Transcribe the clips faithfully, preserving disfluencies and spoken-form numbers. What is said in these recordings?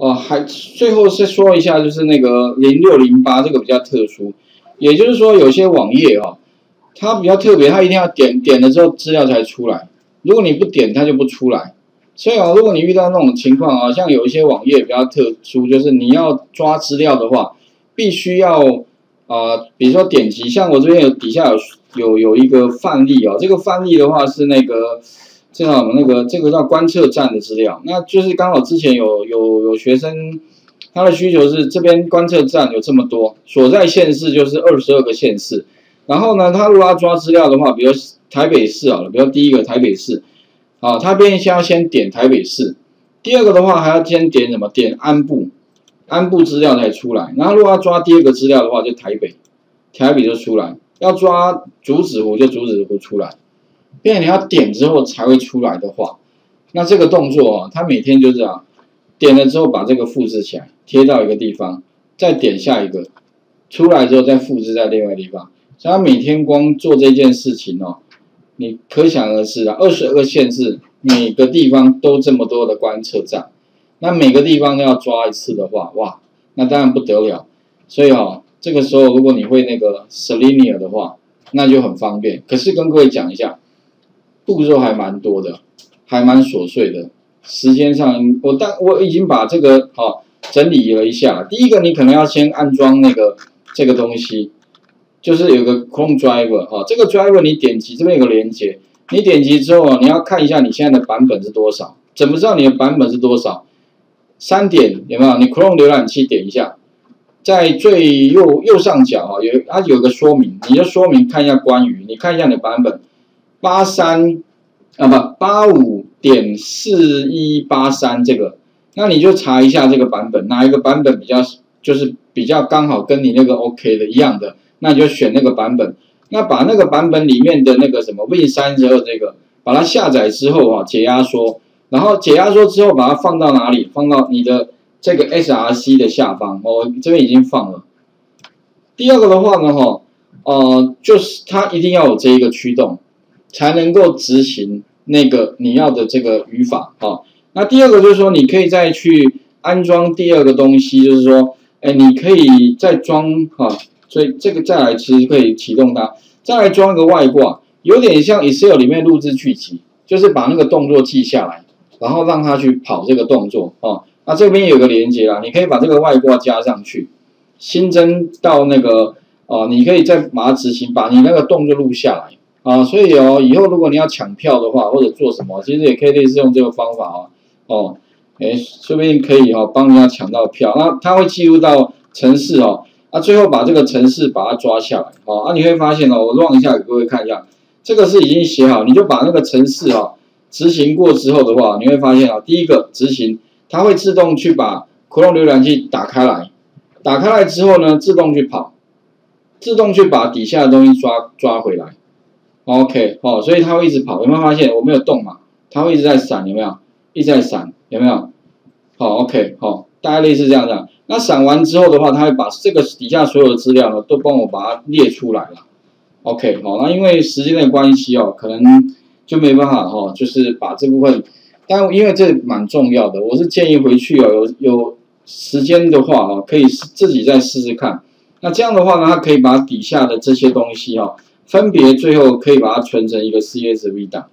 呃，还最后再说一下，就是那个零六零八这个比较特殊，也就是说有些网页啊、哦，它比较特别，它一定要点点了之后资料才出来，如果你不点它就不出来。所以啊、哦，如果你遇到那种情况啊，像有一些网页比较特殊，就是你要抓资料的话，必须要呃，比如说点击，像我这边有底下有有有一个范例啊、哦，这个范例的话是那个。 这叫我们那个，这个叫观测站的资料，那就是刚好之前有有有学生，他的需求是这边观测站有这么多，所在县市就是二十二个县市，然后呢，他如果要抓资料的话，比如台北市好了，比如第一个台北市，啊，他必须要先点台北市，第二个的话还要先点什么？点安部，安部资料才出来，然后如果要抓第二个资料的话，就台北，台北就出来，要抓竹子湖就竹子湖出来。 因为你要点之后才会出来的话，那这个动作啊，它每天就是啊，点了之后把这个复制起来，贴到一个地方，再点下一个，出来之后再复制在另外地方。所以它每天光做这件事情哦，你可想而知啊， 二十二个县市每个地方都这么多的观测站，那每个地方都要抓一次的话，哇，那当然不得了。所以哦，这个时候如果你会那个 Selenium 的话，那就很方便。可是跟各位讲一下。 步骤还蛮多的，还蛮琐碎的。时间上，我但我已经把这个好、哦、整理了一下。第一个，你可能要先安装那个这个东西，就是有个 Chrome Driver 哈、哦，这个 Driver 你点击这边有个连接，你点击之后，你要看一下你现在的版本是多少。怎么知道你的版本是多少？三点有没有？你 Chrome 浏览器点一下，在最右右上角哈、哦、有它有个说明，你就说明看一下关于，你看一下你的版本。 八三啊不八五点四一八三这个，那你就查一下这个版本，哪一个版本比较就是比较刚好跟你那个 OK 的一样的，那你就选那个版本。那把那个版本里面的那个什么 Win 三十二这个，把它下载之后啊解压缩，然后解压缩之后把它放到哪里？放到你的这个 S R C 的下方，我、哦、这边已经放了。第二个的话呢，哈、哦，呃，就是它一定要有这一个驱动。 才能够执行那个你要的这个语法啊、哦。那第二个就是说，你可以再去安装第二个东西，就是说，哎，你可以再装哈、哦，所以这个再来其实可以启动它，再来装一个外挂，有点像 Excel 里面录制剧集，就是把那个动作记下来，然后让它去跑这个动作啊、哦。那这边有个连接啦，你可以把这个外挂加上去，新增到那个哦，你可以再把它执行，把你那个动作录下来。 啊，所以哦，以后如果你要抢票的话，或者做什么，其实也可以类似用这个方法哦。哦，哎，说不定可以哦，帮人家抢到票。那、啊、它会记录到程式哦，啊，最后把这个程式把它抓下来哦。啊，你会发现哦，我乱一下给各位看一下，这个是已经写好，你就把那个程式哦执行过之后的话，你会发现哦，第一个执行，它会自动去把 Chrome 浏览器打开来，打开来之后呢，自动去跑，自动去把底下的东西抓抓回来。 OK， 哦，所以它会一直跑，有没有发现我没有动嘛？它会一直在闪，有没有？一直在闪，有没有？好 ，OK， 好，大概类似这样的。那闪完之后的话，它会把这个底下所有的资料呢，都帮我把它列出来了。OK， 好，那因为时间的关系哦，可能就没办法哦，就是把这部分，但因为这蛮重要的，我是建议回去哦，有有时间的话哦，可以自己再试试看。那这样的话呢，它可以把底下的这些东西哦。 分别最后可以把它存成一个 C S V 档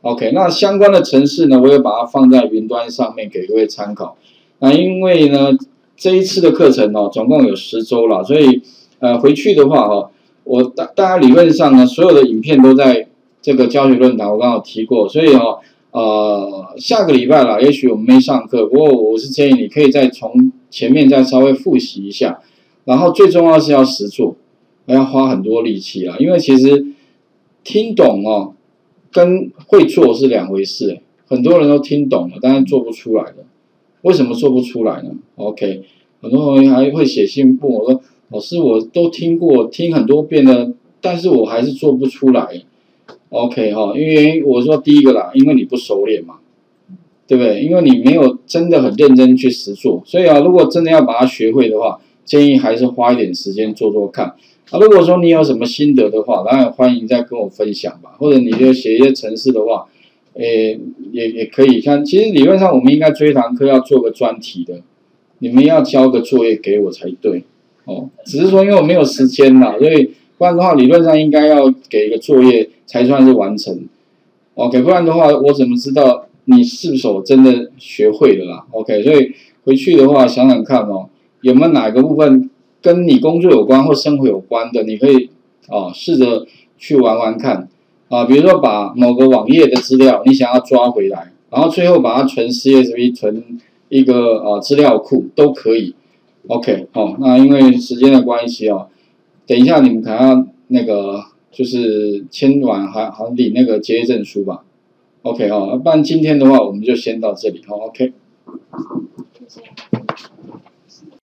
，OK， 那相关的程式呢，我也把它放在云端上面给各位参考。那因为呢，这一次的课程哦，总共有十周了，所以呃回去的话哦，我大大家理论上呢，所有的影片都在这个教学论坛，我刚好提过，所以哦呃下个礼拜了，也许我们没上课，不过我是建议你可以再从前面再稍微复习一下，然后最重要是要实做。 要花很多力气啊，因为其实听懂哦，跟会做是两回事。很多人都听懂了，但是做不出来的，为什么做不出来呢 ？OK， 很多同学还会写信问我说：“老师，我都听过，听很多遍了，但是我还是做不出来。”OK 哈、哦，因为我说第一个啦，因为你不熟练嘛，对不对？因为你没有真的很认真去实做，所以啊，如果真的要把它学会的话，建议还是花一点时间做做看。 啊，如果说你有什么心得的话，当然欢迎再跟我分享吧。或者你就写一些程式的话，诶，也也可以。像其实理论上我们应该这一堂课要做个专题的，你们要交个作业给我才对哦。只是说因为我没有时间啦，所以不然的话理论上应该要给一个作业才算是完成。OK， 不然的话我怎么知道你是否真的学会了啦 ？OK， 所以回去的话想想看哦，有没有哪个部分跟你工作有关或生活有关的，你可以哦试着去玩玩看啊。比如说把某个网页的资料你想要抓回来，然后最后把它存 C S V 存。 一个呃资料库都可以 ，OK 哦，那因为时间的关系哦，等一下你们可能要那个就是签完还还领那个结业证书吧 ，OK 哦，不然今天的话我们就先到这里哦 ，OK。